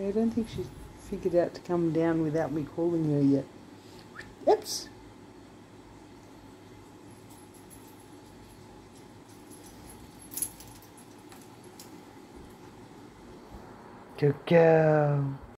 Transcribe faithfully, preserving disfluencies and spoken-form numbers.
Yeah, I don't think she's figured out to come down without me calling her yet. Oops. Good girl.